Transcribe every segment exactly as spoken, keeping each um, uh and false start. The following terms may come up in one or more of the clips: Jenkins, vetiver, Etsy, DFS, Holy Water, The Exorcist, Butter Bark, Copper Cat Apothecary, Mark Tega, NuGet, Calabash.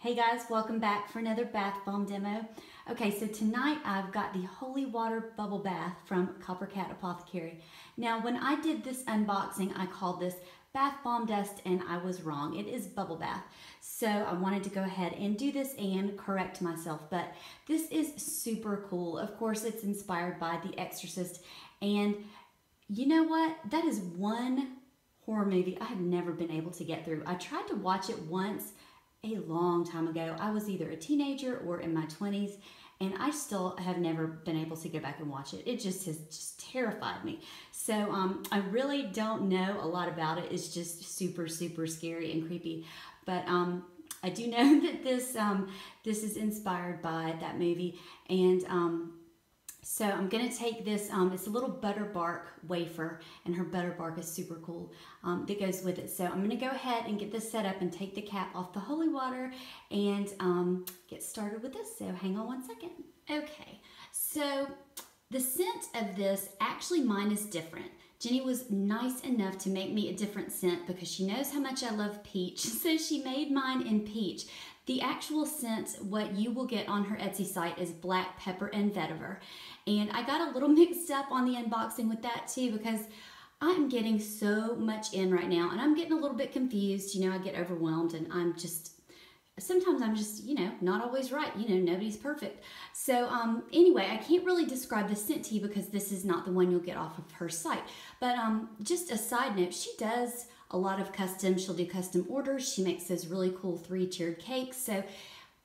Hey guys, welcome back for another bath bomb demo. Okay, so tonight I've got the Holy Water Bubble Bath from Copper Cat Apothecary. Now, when I did this unboxing, I called this bath bomb dust and I was wrong. It is bubble bath. So I wanted to go ahead and do this and correct myself, but this is super cool. Of course, it's inspired by The Exorcist, and you know what? That is one horror movie I have never been able to get through. I tried to watch it once a long time ago. I was either a teenager or in my twenties, and I still have never been able to go back and watch it. It just has just terrified me. So um, I really don't know a lot about it. It's just super, super scary and creepy. But um, I do know that this um, this is inspired by that movie. And um, so I'm gonna take this, um, it's a little Butter Bark wafer, and her Butter Bark is super cool um, that goes with it. So I'm gonna go ahead and get this set up and take the cap off the holy water and um, get started with this. So hang on one second. Okay, so the scent of this, actually mine is different. Jenny was nice enough to make me a different scent because she knows how much I love peach, so she made mine in peach. The actual scent, what you will get on her Etsy site, is black pepper and vetiver. And I got a little mixed up on the unboxing with that too because I'm getting so much in right now and I'm getting a little bit confused. You know, I get overwhelmed and I'm just, sometimes I'm just, you know, not always right. You know, nobody's perfect. So um, anyway, I can't really describe the scent to you because this is not the one you'll get off of her site. But um, just a side note, she does a lot of custom. She'll do custom orders. She makes those really cool three-tiered cakes. So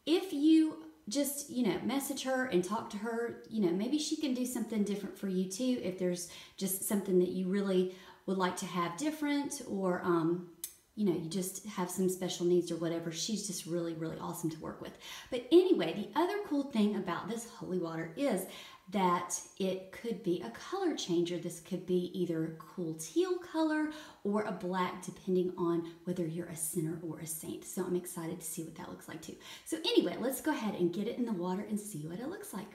if you just, you know, message her and talk to her, you know, maybe she can do something different for you too if there's just something that you really would like to have different, or um, you know, you just have some special needs or whatever. She's just really, really awesome to work with. But anyway, the other cool thing about this holy water is that it could be a color changer. This could be either a cool teal color or a black, depending on whether you're a sinner or a saint. So I'm excited to see what that looks like too. So anyway, let's go ahead and get it in the water and see what it looks like.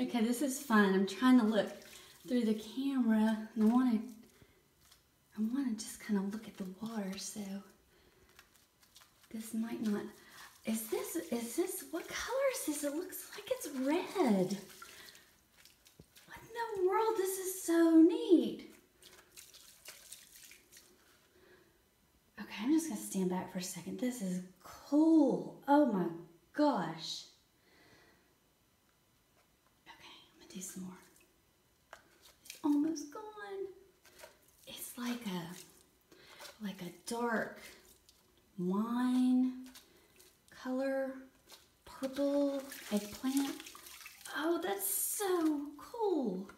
Okay, this is fun. I'm trying to look through the camera and I want to I want to just kind of look at the water, so this might not. Is this is this what color is this? It looks like it's red. What in the world? This is so neat. Okay, I'm just going to stand back for a second. This is cool. Oh my gosh. Do some more. It's almost gone. It's like a like a dark wine color, purple eggplant. Oh, that's so cool.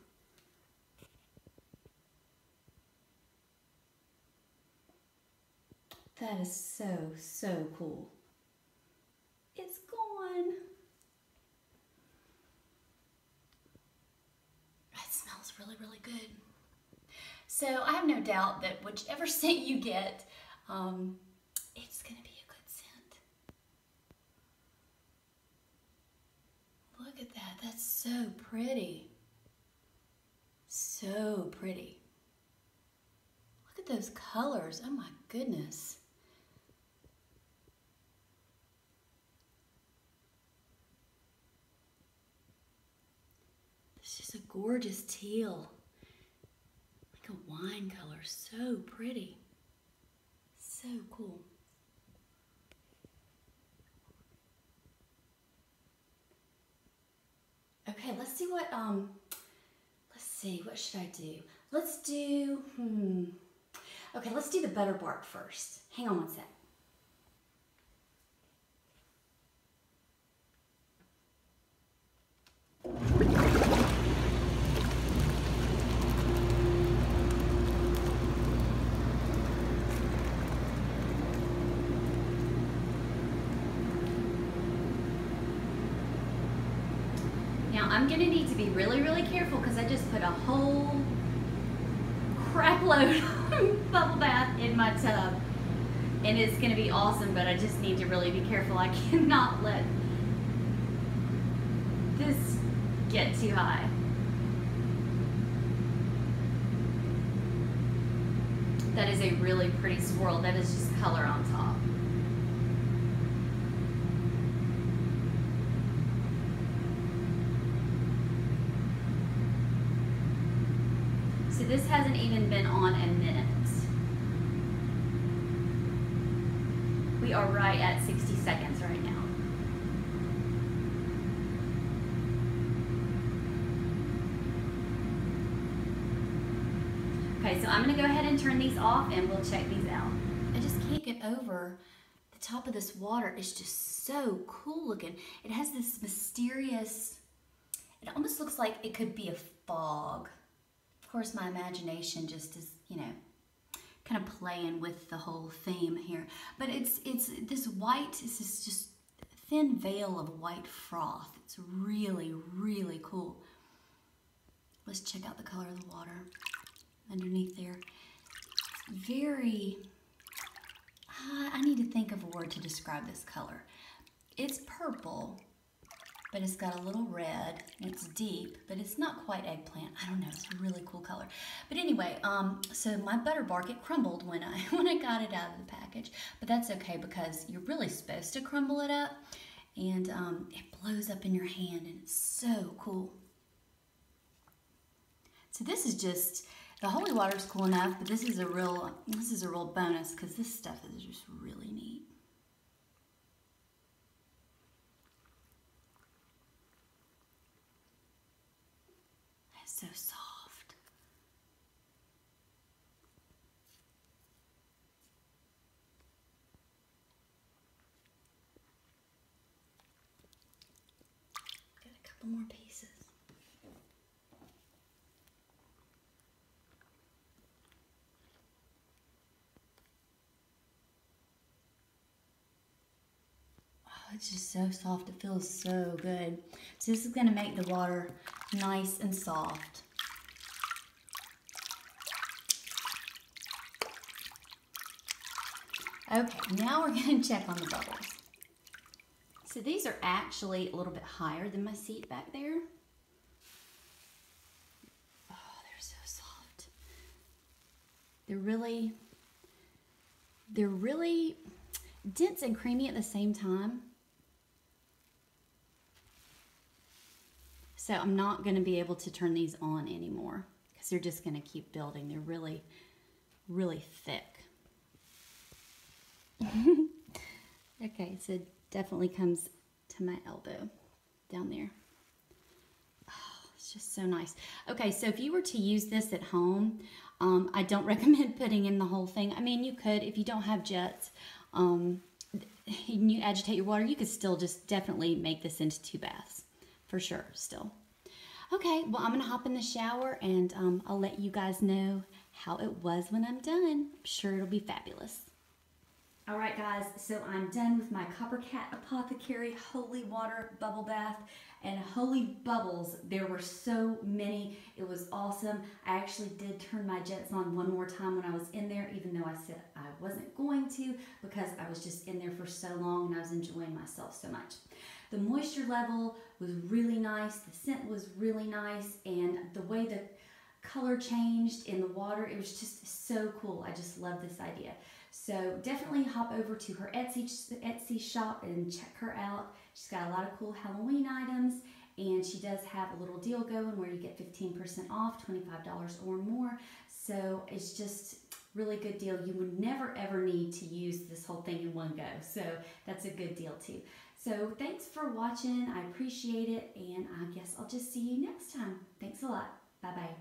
That is so, so cool. It's gone. Really, really good. So I have no doubt that whichever scent you get, um, it's going to be a good scent. Look at that. That's so pretty. So pretty. Look at those colors. Oh my goodness. It's just a gorgeous teal, like a wine color, so pretty, so cool. Okay, let's see what, um, let's see, what should I do? Let's do, hmm, okay, let's do the Butter Bark first. Hang on one sec. I'm gonna need to be really, really careful because I just put a whole crap load of bubble bath in my tub. And it's gonna be awesome, but I just need to really be careful. I cannot let this get too high. That is a really pretty swirl. That is just color on top. So this hasn't even been on a minute. We are right at sixty seconds right now. Okay, so I'm gonna go ahead and turn these off and we'll check these out. I just can't get over the top of this water. It's just so cool looking. It has this mysterious, it almost looks like it could be a fog. Of course, my imagination just is, you know, kind of playing with the whole theme here, but it's it's this white, this is just thin veil of white froth. It's really, really cool. Let's check out the color of the water underneath there. It's very, uh, I need to think of a word to describe this color. It's purple, but it's got a little red, and it's deep, but it's not quite eggplant. I don't know, it's a really cool color. But anyway, um, so my Butter Bark, it crumbled when I, when I got it out of the package, but that's okay because you're really supposed to crumble it up, and um, it blows up in your hand, and it's so cool. So this is just, the holy water's cool enough, but this is a real, this is a real bonus because this stuff is just really neat. So soft. Got a couple more pieces. Oh, it's just so soft. It feels so good. So this is going to make the water nice and soft. Okay, now we're gonna check on the bubbles. So these are actually a little bit higher than my seat back there. Oh, they're so soft. They're really, they're really dense and creamy at the same time. So I'm not gonna be able to turn these on anymore because they're just gonna keep building. They're really, really thick. Okay, so it definitely comes to my elbow down there. Oh, it's just so nice. Okay, so if you were to use this at home, um, I don't recommend putting in the whole thing. I mean, you could, if you don't have jets, um, and you agitate your water, you could still just definitely make this into two baths, for sure, still. Okay, well, I'm gonna hop in the shower and um, I'll let you guys know how it was when I'm done. I'm sure it'll be fabulous. All right, guys, so I'm done with my Copper Cat Apothecary Holy Water Bubble Bath and Holy Bubbles. There were so many. It was awesome. I actually did turn my jets on one more time when I was in there, even though I said I wasn't going to because I was just in there for so long and I was enjoying myself so much. The moisture level was really nice. The scent was really nice, and the way the color changed in the water, it was just so cool. I just love this idea. So definitely hop over to her Etsy, Etsy shop and check her out. She's got a lot of cool Halloween items, and she does have a little deal going where you get fifteen percent off, twenty-five dollars or more. So it's just really good deal. You would never ever need to use this whole thing in one go. So that's a good deal too. So thanks for watching. I appreciate it. And I guess I'll just see you next time. Thanks a lot. Bye-bye.